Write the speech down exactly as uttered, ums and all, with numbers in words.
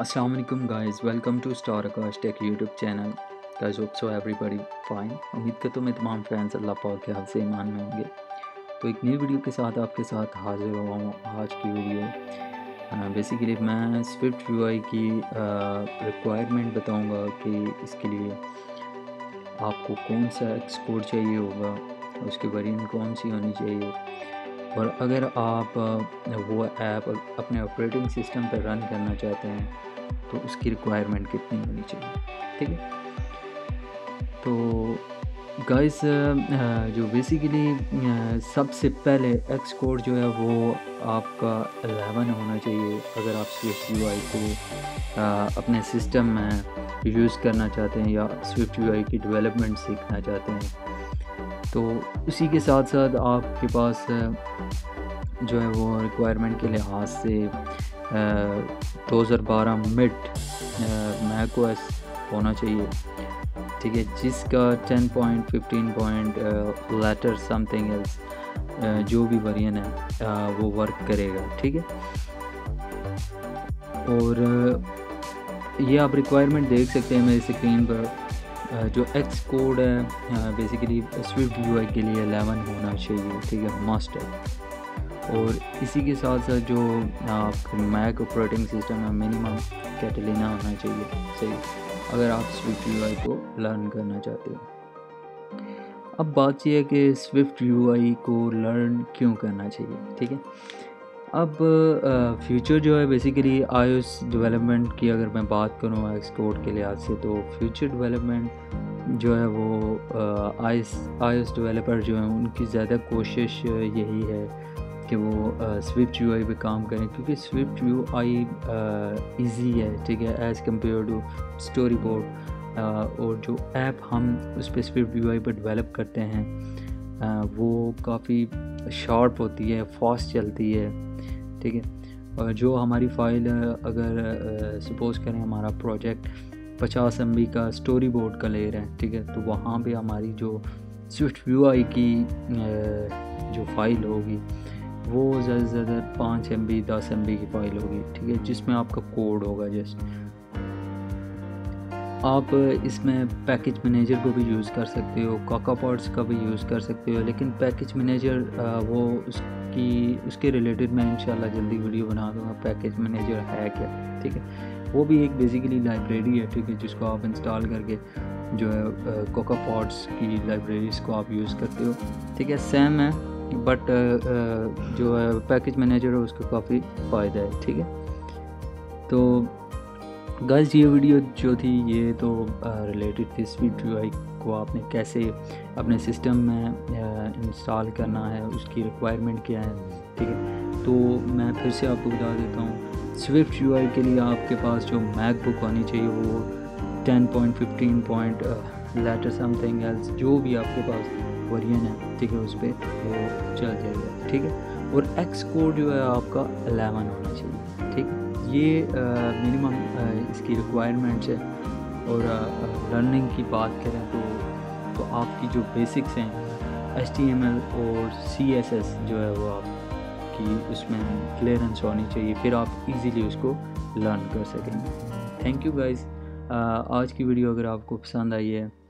Assalamualaikum guys, welcome to Starkash Tech YouTube channel. Guys, hope so everybody fine. उम्मीद करता हूँ मैं तमाम फ्रेंड्स अल्लाह पाक के हफ्ज़ ईमान में होंगे। तो एक नई वीडियो के साथ आपके साथ हाजिर हुआ हूँ। आज की वीडियो बेसिकली मैं स्विफ्ट यूआई की रिक्वायरमेंट बताऊँगा कि इसके लिए आपको कौन सा एक्सकोड चाहिए होगा, उसकी वेरिएंट कौन सी होनी चाहिए, और अगर आप वो ऐप अपने ऑपरेटिंग सिस्टम पर रन करना चाहते हैं तो उसकी रिक्वायरमेंट कितनी होनी चाहिए। ठीक है, तो गाइस जो बेसिकली सबसे पहले एक्सकोड जो है वो आपका इलेवन होना चाहिए अगर आप स्विफ्ट यूआई को अपने सिस्टम में यूज़ करना चाहते हैं या स्विफ्ट यूआई की डेवलपमेंट सीखना चाहते हैं। तो उसी के साथ साथ आपके पास जो है वो रिक्वायरमेंट के लिहाज से दो हज़ार बारह मिड मैकओएस होना चाहिए, ठीक है, जिसका ten point fifteen point later something else जो भी वर्जन है आ, वो वर्क करेगा। ठीक है, और ये आप रिक्वायरमेंट देख सकते हैं मेरी स्क्रीन पर। जो एक्स कोड है बेसिकली स्विफ्ट यूआई के लिए इलेवन होना चाहिए, ठीक है, मस्ट है। और इसी के साथ साथ जो आपका मैक ऑपरेटिंग सिस्टम है मिनिमम कैटलिना होना चाहिए, सही, अगर आप स्विफ्ट यूआई को लर्न करना चाहते हो। अब बात यह है कि स्विफ्ट यूआई को लर्न क्यों करना चाहिए। ठीक है, अब फ्यूचर uh, जो है बेसिकली आईओएस डेवलपमेंट की अगर मैं बात करूँ एक्सकोड के लिहाज से, तो फ्यूचर डेवलपमेंट जो है वो आईओएस आईओएस डेवलपर जो हैं उनकी ज़्यादा कोशिश यही है कि वो स्विफ्ट यूआई पे काम करें, क्योंकि स्विफ्ट यूआई इजी है, ठीक है, एज़ कम्पेयर टू स्टोरीबोर्ड। और जो ऐप हम उस पर स्विफ्ट यूआई पर डेवलप करते हैं uh, वो काफ़ी शार्प होती है, फास्ट चलती है, ठीक है। और जो हमारी फाइल अगर सपोज़ करें हमारा प्रोजेक्ट पचास एम बी का स्टोरी बोर्ड का ले रहे हैं, ठीक है, तो वहाँ पे हमारी जो स्विफ्ट यूआई की जो फाइल होगी वो ज़्यादा से ज़्यादा पाँच एम बी दस एम बी की फाइल होगी, ठीक है, जिसमें आपका कोड होगा। जस्ट आप इसमें पैकेज मैनेजर को भी यूज़ कर सकते हो, कोकोपॉड्स का भी यूज़ कर सकते हो, लेकिन पैकेज मैनेजर वो उसकी उसके रिलेटेड मैं इंशाल्लाह जल्दी वीडियो बना दूँगा, पैकेज मैनेजर है क्या, ठीक है। वो भी एक बेसिकली लाइब्रेरी है, ठीक है, जिसको आप इंस्टॉल करके जो है कोकोपॉड्स की लाइब्रेरीज को आप यूज़ करते हो, ठीक है, सेम है, बट जो है पैकेज मैनेजर है उसका काफ़ी फ़ायदा है, ठीक है। तो गाइस ये वीडियो जो थी ये तो रिलेटेड थी स्विफ्ट यूआई को आपने कैसे अपने सिस्टम में इंस्टॉल करना है, उसकी रिक्वायरमेंट क्या है, ठीक है। तो मैं फिर से आपको बता देता हूँ, स्विफ्ट यूआई के लिए आपके पास जो मैकबुक होनी चाहिए वो ten point fifteen point later something else जो भी आपके पास वर्जन है, ठीक है, उस पर वो चल जाएगा, ठीक है। और एक्स कोड जो है आपका इलेवन होना चाहिए, ठीक है, ये मिनिमम इसकी रिक्वायरमेंट्स है। और लर्निंग की बात करें तो तो आपकी जो बेसिक्स हैं एच टी एम एल और सी एस एस जो है वो आपकी उसमें क्लियरेंस होनी चाहिए, फिर आप इजीली उसको लर्न कर सकेंगे। थैंक यू गाइस, आज की वीडियो अगर आपको पसंद आई है